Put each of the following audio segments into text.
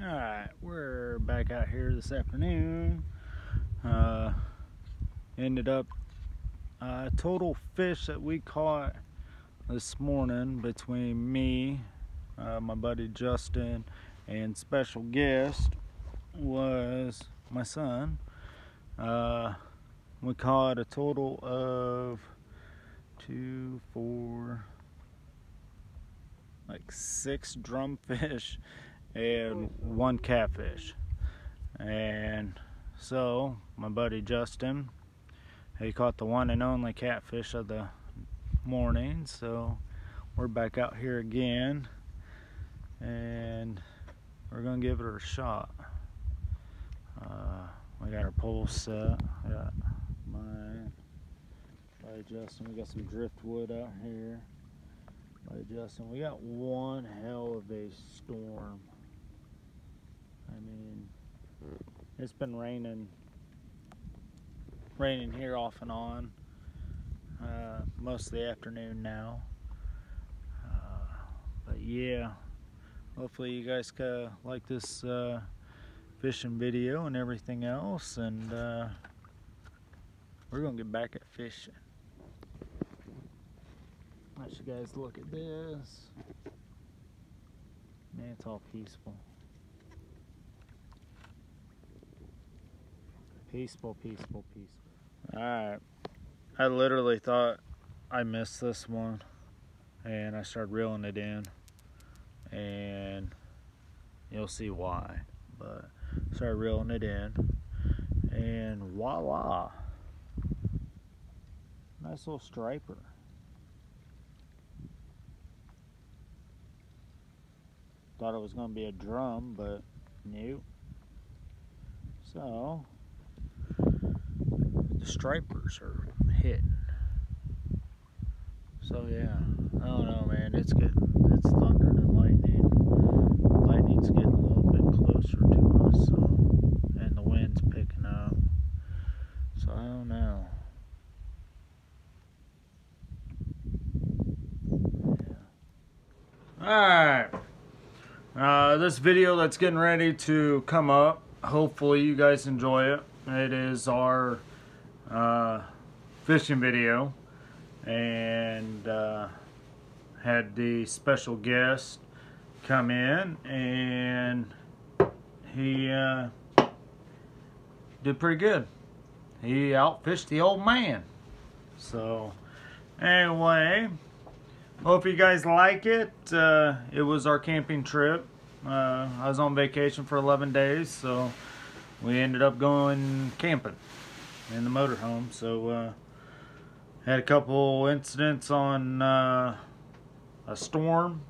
Alright, we're back out here this afternoon. Ended up total fish that we caught this morning between me, my buddy Justin, and special guest was my son. We caught a total of 6 drumfish and 1 catfish. And so my buddy Justin, he caught the one and only catfish of the morning, so we're back out here again and we're gonna give it a shot. We got our pole set. I got mine by Justin. We got some driftwood out here by Justin. We got one hell of a storm. I mean, it's been raining here off and on most of the afternoon now, but yeah, hopefully you guys like this fishing video and everything else, and we're gonna get back at fishing. Let you guys look at this, man. It's all peaceful. Alright, I literally thought I missed this one and I started reeling it in, and you'll see why, but started reeling it in and voila, nice little striper. Thought it was going to be a drum, but nope. So the stripers are hitting. So yeah, I don't know, man. It's thunder and lightning. Lightning's getting a little bit closer to us, so, and the wind's picking up. So I don't know. Yeah. All right. This video that's getting ready to come up, hopefully you guys enjoy it. It is our fishing video, and had the special guest come in, and he did pretty good. He outfished the old man. So anyway, hope you guys like it. It was our camping trip. I was on vacation for 11 days, so we ended up going camping in the motorhome. So had a couple incidents on a storm,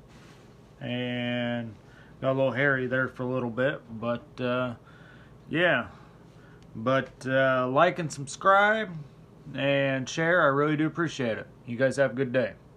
and got a little hairy there for a little bit, but yeah. But like and subscribe and share. I really do appreciate it. You guys have a good day.